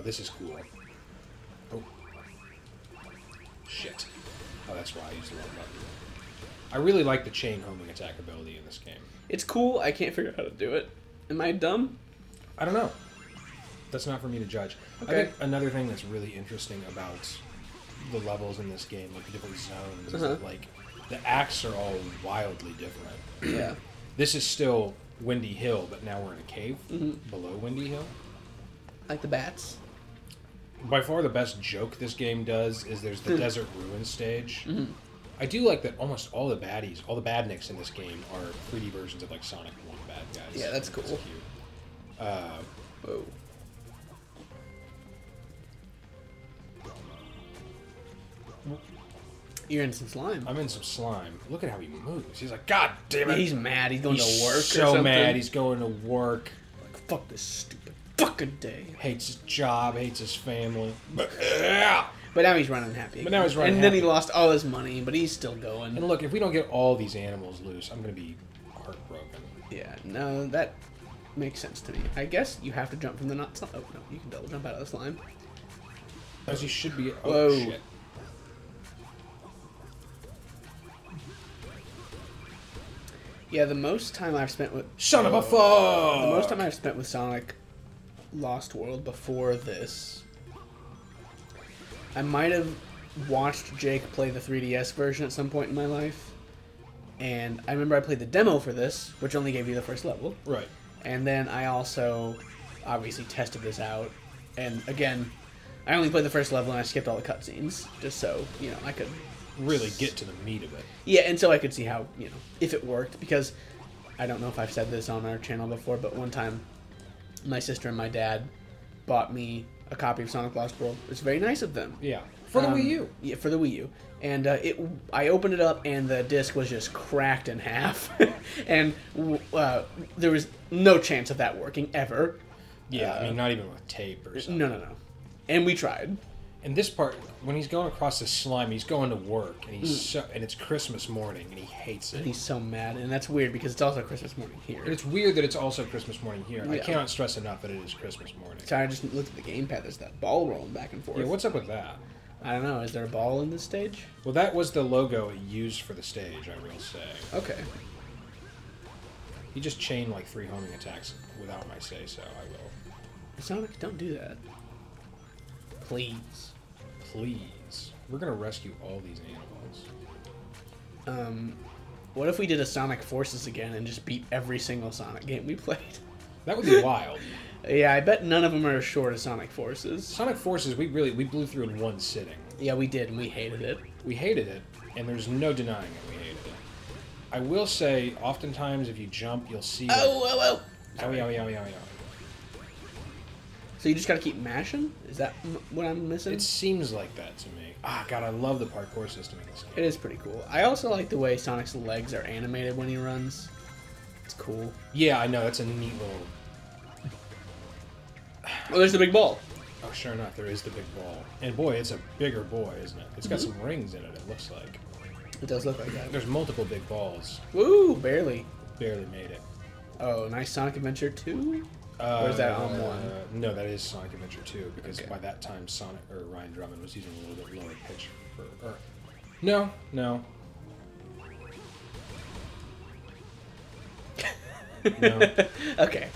Oh, this is cool. Oh. Shit. Oh, that's why I used the wrong button. I really like the chain homing attack ability in this game. It's cool. I can't figure out how to do it. Am I dumb? I don't know. That's not for me to judge. Okay. I think another thing that's really interesting about the levels in this game, like the different zones, is that, like, the acts are all wildly different. Yeah. This is still Windy Hill, but now we're in a cave below Windy Hill. Like the bats? By far the best joke this game does is there's the Desert Ruin stage. I do like that almost all the baddies, all the badniks in this game are 3D versions of, like, Sonic 1 bad guys. Yeah, that's cool. That's cute. Whoa. You're in some slime. I'm in some slime. Look at how he moves. He's like, God damn it. He's mad. He's going to work. He's so mad. He's going to work. Like, fuck this stupid fucking day. Hates his job. Hates his family. But now he's running happy. But now he's running happy. And then he lost all his money, but he's still going. And look, if we don't get all these animals loose, I'm going to be heartbroken. Yeah, no, that makes sense to me. I guess you have to jump from the not slime. Oh, no, you can double jump out of the slime. As you should be. Oh, whoa. Shit. Yeah, the most time I've spent with... Son of a fuck! The most time I've spent with Sonic Lost World before this, I might have watched Jake play the 3DS version at some point in my life. And I remember I played the demo for this, which only gave you the first level. Right. And then I also obviously tested this out. And again, I only played the first level and I skipped all the cutscenes. Just so, you know, I could... really get to the meat of it. Yeah, and so I could see how, you know, if it worked, because I don't know if I've said this on our channel before, but one time my sister and my dad bought me a copy of Sonic Lost World. It's very nice of them. Yeah. For the Wii U. Yeah, for the Wii U. And I opened it up, and the disc was just cracked in half. And there was no chance of that working, ever. Yeah, I mean, not even with tape or something. No, no, no. And we tried. And this part, when he's going across this slime, he's going to work, and he's so, and it's Christmas morning, and he hates it. And he's so mad, and that's weird, because it's also Christmas morning here. And it's weird that it's also Christmas morning here. Yeah. I cannot stress enough that it is Christmas morning. Sorry, I just looked at the gamepad. There's that ball rolling back and forth. Yeah, what's up with that? I don't know. Is there a ball in this stage? Well, that was the logo it used for the stage, I will say. Okay. He just chained, like, 3 homing attacks without my say-so, I will. Sonic, don't do that. Please. Please. We're going to rescue all these animals. What if we did a Sonic Forces again and just beat every single Sonic game we played? That would be wild. Yeah, I bet none of them are as short as Sonic Forces. Sonic Forces, we blew through in one sitting. Yeah, we did, and we hated it. We hated it, and there's no denying that we hated it. I will say, oftentimes, if you jump, you'll see... Oh, oh, oh! Owie, owie, owie, owie. So you just gotta keep mashing? Is that what I'm missing? It seems like that to me. Ah, God, I love the parkour system in this game. It is pretty cool. I also like the way Sonic's legs are animated when he runs. It's cool. Yeah, I know. That's a neat little... Oh, there's the big ball. Oh, sure enough, there is the big ball. And boy, it's a bigger boy, isn't it? It's got some rings in it, it looks like. It does look like that. There's multiple big balls. Woo, barely. Barely made it. Oh, nice Sonic Adventure 2? Or is that on one? No, that is Sonic Adventure 2, because by that time Sonic or Ryan Drummond was using a little bit lower pitch for... no, no. No. Okay.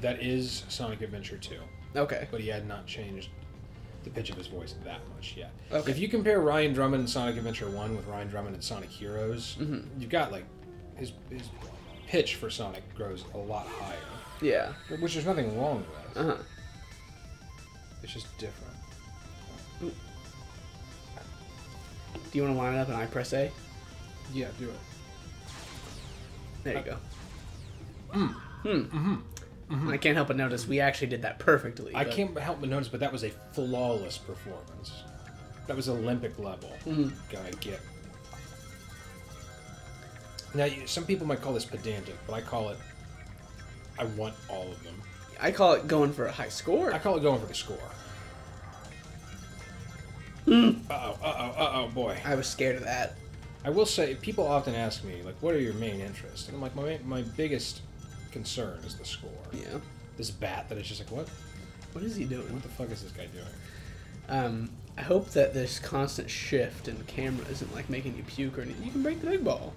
That is Sonic Adventure 2. Okay. But he had not changed the pitch of his voice that much yet. Okay. If you compare Ryan Drummond and Sonic Adventure 1 with Ryan Drummond and Sonic Heroes, you've got, like, his pitch for Sonic grows a lot higher. Yeah. Which there's nothing wrong with. It's just different. Ooh. Do you want to line up and I press A? Yeah, do it. There you go. I can't help but notice we actually did that perfectly. I can't help but notice, but that was a flawless performance. That was Olympic level. Gotta get... Now, some people might call this pedantic, but I call it, I want all of them. I call it going for a high score. I call it going for the score. Uh-oh, uh-oh, uh-oh, boy. I was scared of that. I will say, people often ask me, like, what are your main interests? And I'm like, my biggest concern is the score. Yeah. this bat that is just like, what is he doing? What the fuck is this guy doing? I hope that this constant shift in the camera isn't like making you puke or anything. You can break the big ball.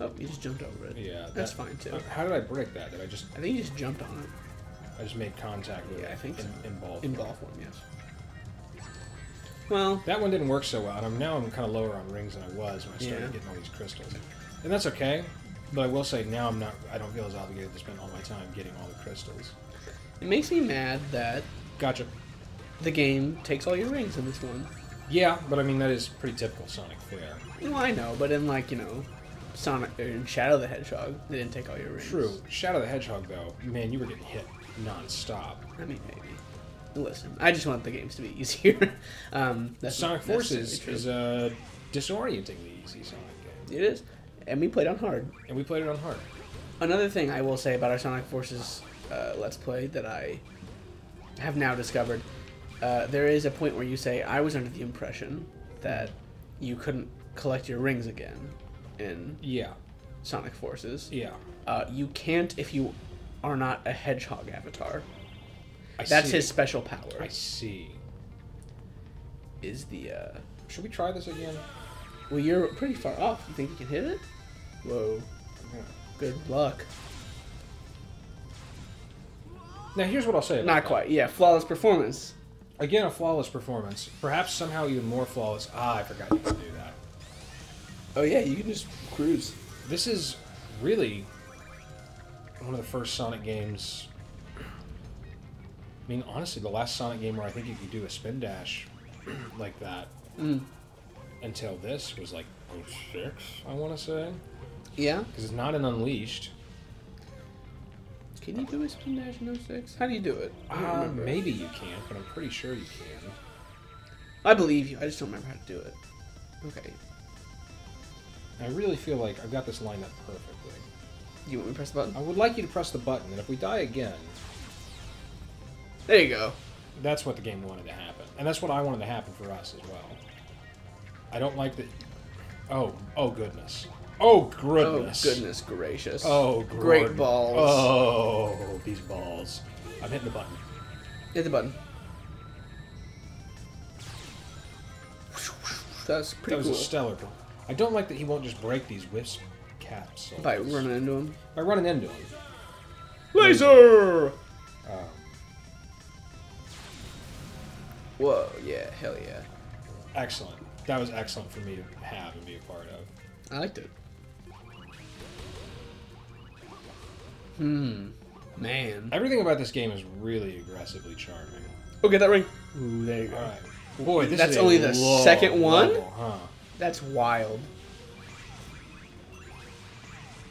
Oh, you just jumped over it. Yeah. That's fine too. How did I break that? Did I just... I think you just jumped on it. I just made contact with it. Yeah, I think in ball form, yes. Well, that one didn't work so well, and now I'm kind of lower on rings than I was when I started getting all these crystals, and that's okay. But I will say now I don't feel as obligated to spend all my time getting all the crystals. It makes me mad that the game takes all your rings in this one. Yeah, but I mean that is pretty typical Sonic fare. Well, I know, but in like Sonic or in Shadow the Hedgehog, they didn't take all your rings. True. Shadow the Hedgehog though, man, you were getting hit non-stop. I mean, maybe. Listen, I just want the games to be easier. Sonic Forces is a disorientingly easy Sonic game. It is. And we played on hard. And we played it on hard. Another thing I will say about our Sonic Forces Let's Play that I have now discovered, there is a point where you say, I was under the impression that you couldn't collect your rings again in Sonic Forces. Yeah. You can't if you are not a hedgehog avatar. That's his special power. I see. Is the, Should we try this again? Well, you're pretty far off. You think you can hit it? Whoa. Yeah. Good luck. Now, here's what I'll say about that. Not quite. Yeah, flawless performance. Again, a flawless performance. Perhaps somehow even more flawless. Ah, I forgot you could do that. Oh, yeah, you can just cruise. This is really one of the first Sonic games... I mean, honestly, the last Sonic game where I think you could do a spin dash like that until this was like 06, I want to say. Yeah. Because it's not an Unleashed. Can you do a spin dash in 06? How do you do it? Maybe you can, but I'm pretty sure you can. I believe you. I just don't remember how to do it. Okay. I really feel like I've got this lined up perfectly. You want me to press the button? I would like you to press the button, and if we die again... There you go. That's what the game wanted to happen. And that's what I wanted to happen for us as well. I don't like the... Oh. Oh, goodness. Oh, goodness. Oh, goodness gracious. Oh, Gordon. Great balls. Oh, these balls. I'm hitting the button. Hit the button. That's pretty cool. That was a stellar goal. I don't like that he won't just break these whips caps. By running into him? By running into him. Laser! Oh. Whoa, yeah, hell yeah. Excellent. That was excellent for me to have and be a part of. I liked it. Man. Everything about this game is really aggressively charming. Oh, get that ring. Ooh, there you go. All right. Boy, this is only the second one? Level, huh? That's wild.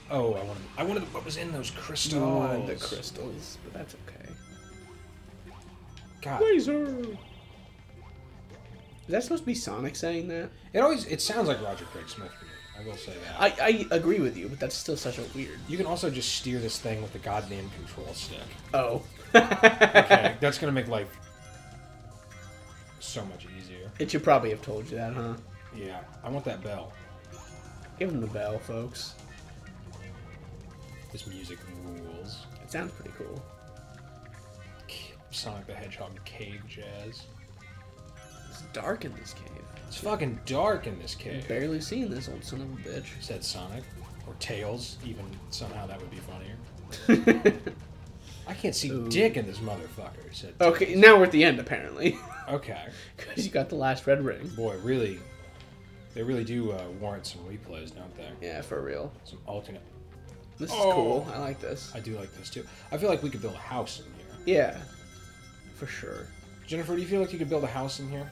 Oh, I wanted what was in those crystals. You wanted the crystals, but that's okay. God. Laser! Is that supposed to be Sonic saying that? It sounds like Roger Craig Smith to me. I will say that. I agree with you, but that's still such a weird... You can also just steer this thing with the goddamn control stick. Oh. Okay, that's going to make life so much easier. It should probably have told you that, huh? Yeah, I want that bell. Give him the bell, folks. This music rules. It sounds pretty cool. Sonic the Hedgehog cave jazz. It's dark in this cave. It's fucking dark in this cave. I've barely seen this old son of a bitch. Said Sonic. Or Tails, even. Somehow that would be funnier. I can't see dick in this motherfucker, said Tails. Okay, now we're at the end, apparently. Okay. Because you got the last red ring. Boy, really. They really do warrant some replays, don't they? Yeah, for real. Some alternate. This is cool. I like this. I do like this, too. I feel like we could build a house in here. Yeah. For sure. Jennifer, do you feel like you could build a house in here?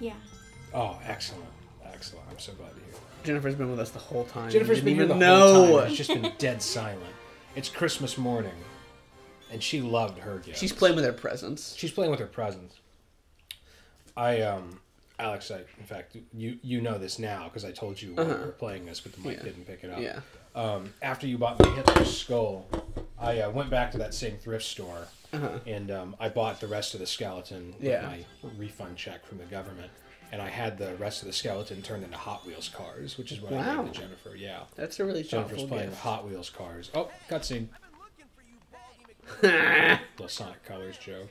Yeah. Oh, excellent. Excellent. I'm so glad to hear that. Jennifer's been with us the whole time. Jennifer's been here the whole time. It's just been dead silent. It's Christmas morning, and she loved her gifts. She's playing with her presents. She's playing with her presents. Alex, in fact, you know this now, because I told you when we were playing this, but the mic didn't pick it up. Yeah. After you bought me Hitler's skull, I went back to that same thrift store, and I bought the rest of the skeleton with my refund check from the government, and I had the rest of the skeleton turned into Hot Wheels cars, which is what I gave to Jennifer. Yeah, that's a really thoughtful gift. Jennifer's playing with Hot Wheels cars. Oh, cutscene. The Sonic Colors joke.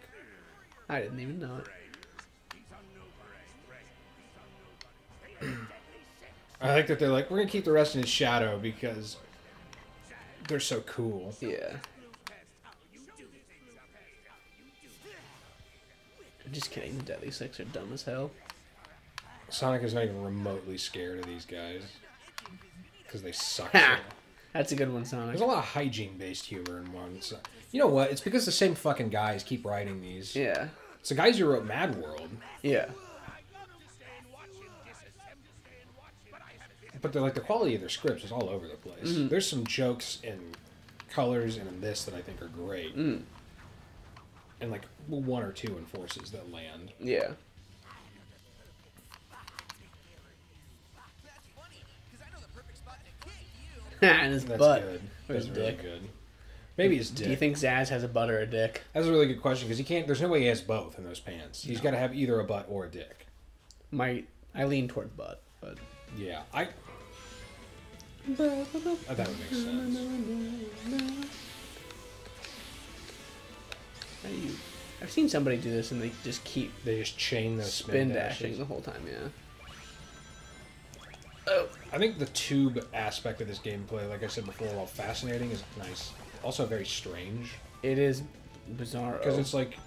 I didn't even know it. I like that they're like, we're going to keep the rest in his shadow because they're so cool. Yeah. I'm just kidding. The Deadly Six are dumb as hell. Sonic is not even remotely scared of these guys. Because they suck. So. That's a good one, Sonic. There's a lot of hygiene-based humor in one. So. You know what? It's because the same fucking guys keep writing these. Yeah. It's the guys who wrote Mad World. Yeah. But they're like, the quality of their scripts is all over the place. Mm-hmm. There's some jokes in Colors and in this that I think are great. Mm. And like one or two in Forces that land. Yeah. And his butt. Good. That's really good. Maybe his dick. Do you think Zazz has a butt or a dick? That's a really good question because he can't. There's no way he has both in those pants. He's got to have either a butt or a dick. I lean toward butt, but yeah, I that would make sense. I've seen somebody do this and they just keep. They just chain those spin dashing the whole time. Yeah. Oh. I think the tube aspect of this gameplay, like I said before, while fascinating, is nice. Also very strange. It is bizarre. Because it's like...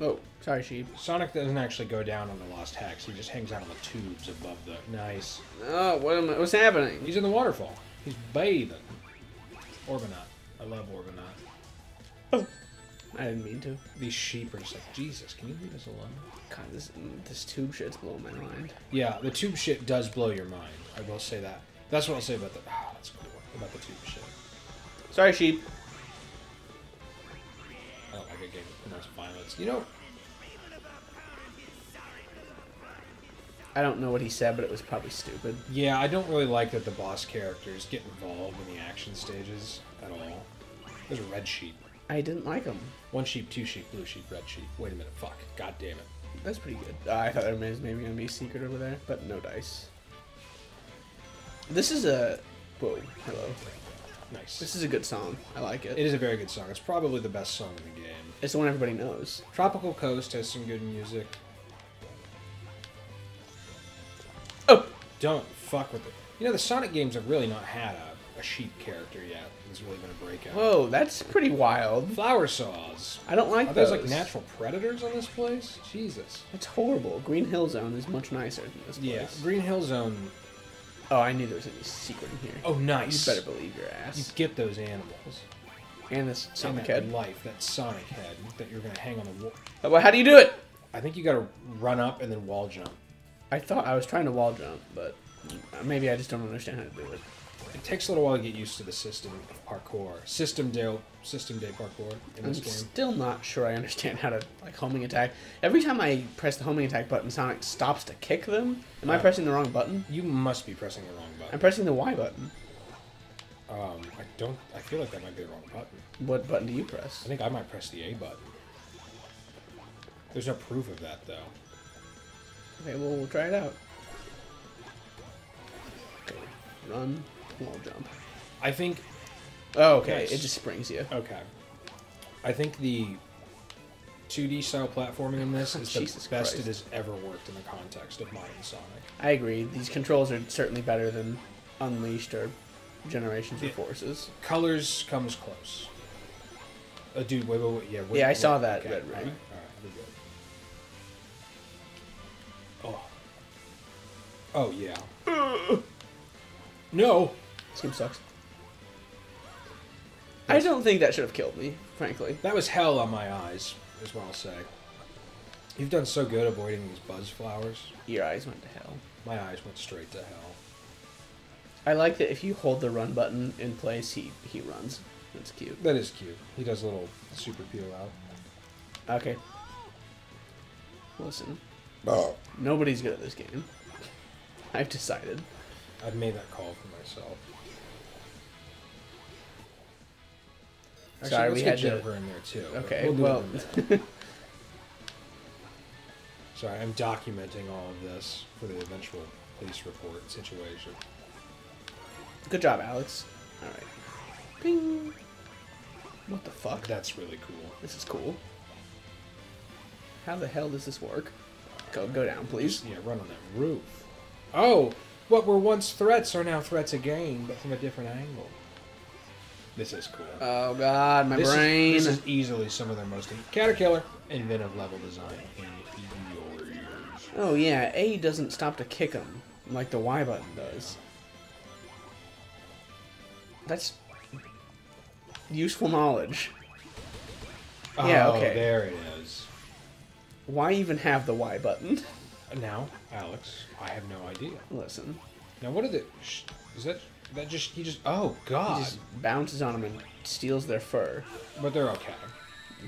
Oh, sorry, sheep. Sonic doesn't actually go down on the Lost Hex. He just hangs out on the tubes above the... Nice. Oh, what's happening? He's in the waterfall. He's bathing. Orbinaut. I love Orbinaut. Oh. I didn't mean to. These sheep are just like, Jesus, can you leave us alone? God, this tube shit's blowing my mind. Yeah, the tube shit does blow your mind. I will say that. That's what I'll say about the... Ah, that's cool. About the tube shit. Sorry, sheep. I don't like a game with much violence. You know... I don't know what he said, but it was probably stupid. Yeah, I don't really like that the boss characters get involved in the action stages at all. There's a red sheep. I didn't like them. One sheep, two sheep, blue sheep, red sheep. Wait a minute, fuck. God damn it. That's pretty good. I thought there was maybe going to be a secret over there, but no dice. This is a... Whoa, hello. Nice. This is a good song. I like it. It is a very good song. It's probably the best song in the game. It's the one everybody knows. Tropical Coast has some good music. Oh! Don't fuck with it. You know, the Sonic games have really not had a sheep character yet. It's really been a breakout. Whoa, that's pretty wild. Flower saws. I don't like those. Are those like natural predators on this place? Jesus. That's horrible. Green Hill Zone is much nicer than this place. Yeah, Green Hill Zone... Oh, I knew there was a secret in here. Oh, nice. You better believe your ass. You get those animals. And this Sonic head. That Sonic head that you're going to hang on the wall. Well, how do you do it? I think you got to run up and then wall jump. I thought I was trying to wall jump, but maybe I just don't understand how to do it. It takes a little while to get used to the system of parkour. System day parkour in this game. I'm still not sure I understand how to, like, homing attack. Every time I press the homing attack button, Sonic stops to kick them. Am I pressing the wrong button? You must be pressing the wrong button. I'm pressing the Y button. I feel like that might be the wrong button. What button do you press? I think I might press the A button. There's no proof of that, though. Okay, well, we'll try it out. Okay. Run. Wall jump. I think... Oh, okay. Nice. It just springs you. Okay. I think the 2D style platforming in this is the best it has ever worked in the context of modern Sonic. I agree. These controls are certainly better than Unleashed or Generations or Forces. Colors comes close. Dude, wait. Yeah, wait, I saw that. Okay. Red, right? All right, we're good. Oh, yeah. No! This game sucks. I don't think that should have killed me, frankly. That was hell on my eyes, is what I'll say. You've done so good avoiding these buzz flowers. Your eyes went to hell. My eyes went straight to hell. I like that if you hold the run button in place, he runs. That's cute. That is cute. He does a little super peel out. Okay. Listen. Oh. Nobody's good at this game. I've decided. I've made that call for myself. Actually, sorry, we had Jennifer in there too. Okay, well. Sorry, I'm documenting all of this for the eventual police report situation. Good job, Alex. All right. Ping. What the fuck? That's really cool. This is cool. How the hell does this work? Go down, please. Yeah, run on that roof. Oh! What were once threats are now threats again, but from a different angle. This is cool. Oh god, my brain. This is easily some of their most Caterkiller inventive level design in your ears. Oh yeah, A doesn't stop to kick them like the Y button does. That's useful knowledge. Oh, yeah, okay. There it is. Why even have the Y button? Now, Alex, I have no idea. Listen. Now, what are the? Is that? That just, he just, oh god. He just bounces on them and steals their fur. But they're okay.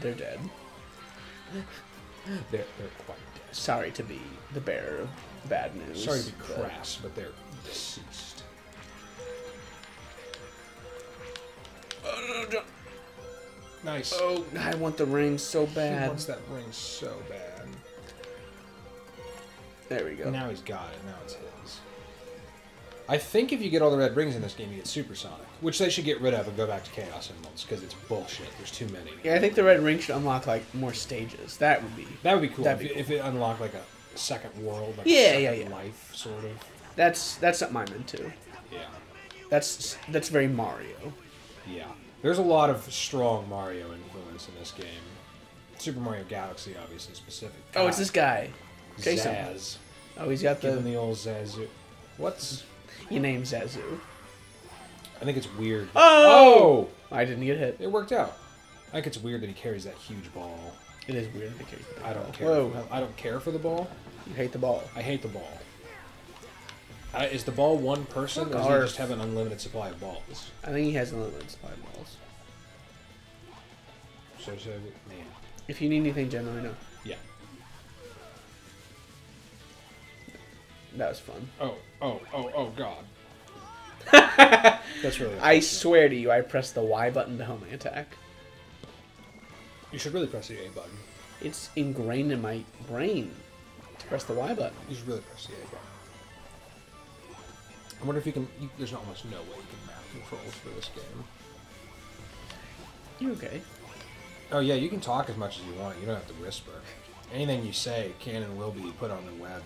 They're dead. They're quite dead. Sorry to be the bearer of bad news. Sorry to be crass, but they're deceased. Oh, no, nice. Oh, I want the ring so bad. He wants that ring so bad. There we go. Now he's got it. Now it's his. I think if you get all the red rings in this game, you get Super Sonic, which they should get rid of and go back to Chaos Emeralds because it's bullshit. There's too many. Yeah, I think the red ring should unlock like more stages. That would be cool. That'd be cool. If it unlocked like a second world, like a second life sort of. That's something I'm into. Yeah. That's very Mario. Yeah. There's a lot of strong Mario influence in this game. Super Mario Galaxy, obviously specific. God. Oh, it's this guy. Jason. Zazz. Oh, he's got the old Zazu. What's your name, Zazu? I think it's weird. Oh! I didn't get hit. It worked out. I think it's weird that he carries that huge ball. It is weird that he carries that ball. I don't care for the ball. You hate the ball. I hate the ball. Is the ball one person, or does he just have an unlimited supply of balls? I think he has an unlimited supply of balls. So, man. If you need anything, Jen, I know. Yeah. That was fun. Oh, God. That's really I swear to you, I pressed the Y button to homing attack. You should really press the A button. It's ingrained in my brain to press the Y button. You should really press the A button. I wonder if you can... there's almost no way you can map controls for this game. You okay? Oh, yeah, you can talk as much as you want. You don't have to whisper. Anything you say can and will be put on the web.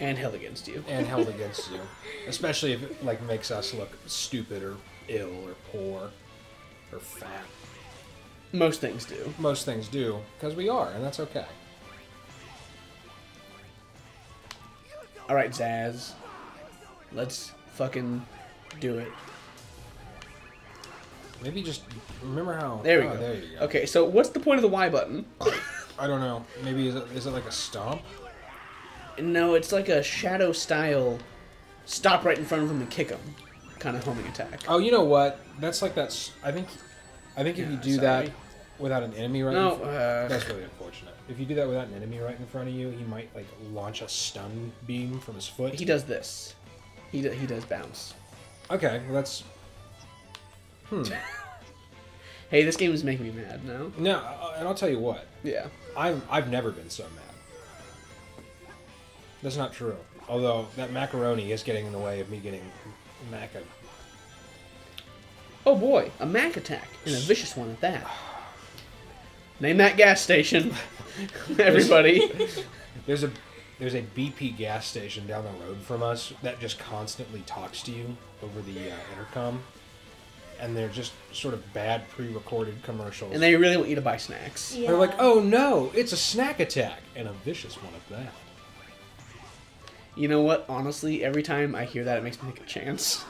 And held against you. And held against you. Especially if it, like, makes us look stupid or ill or poor or fat. Most things do. Most things do, because we are, and that's okay. Alright, Zazz. Let's fucking do it. Maybe just remember how... There we go. There you go. Okay, so what's the point of the Y button? I don't know. Maybe is it like a stomp? No, it's like a shadow style stop right in front of him and kick him kind of homing attack. Oh, you know what? That's like that. I think if you do that without an enemy right in front of you, that's really unfortunate. If you do that without an enemy right in front of you, he might like launch a stun beam from his foot. He does this. He does bounce. Okay, well that's Hey, this game is making me mad now. No, and I'll tell you what. Yeah. I've never been so mad. That's not true. Although, that macaroni is getting in the way of me getting maca. Oh boy, a mac attack. And a vicious one at that. Name that gas station, everybody. There's a BP gas station down the road from us that just constantly talks to you over the intercom. And they're just sort of bad pre-recorded commercials. And they really want you to buy snacks. Yeah. They're like, oh no, it's a snack attack. And a vicious one at that. You know what? Honestly, every time I hear that, it makes me think of Chance.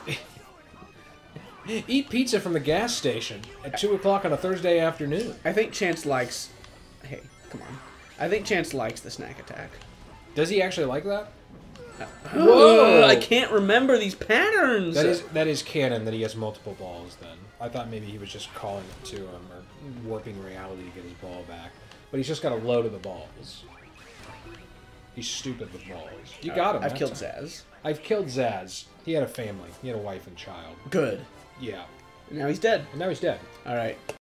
Eat pizza from the gas station at 2 o'clock on a Thursday afternoon. I think Chance likes... Hey, come on. I think Chance likes the snack attack. Does he actually like that? Whoa! I can't remember these patterns! That is canon that he has multiple balls then. I thought maybe he was just calling it to him or warping reality to get his ball back. But he's just got a load of the balls. He's stupid with balls. You got him. I've killed Zazz. I've killed Zazz. He had a family. He had a wife and child. Good. Yeah. And now he's dead. All right.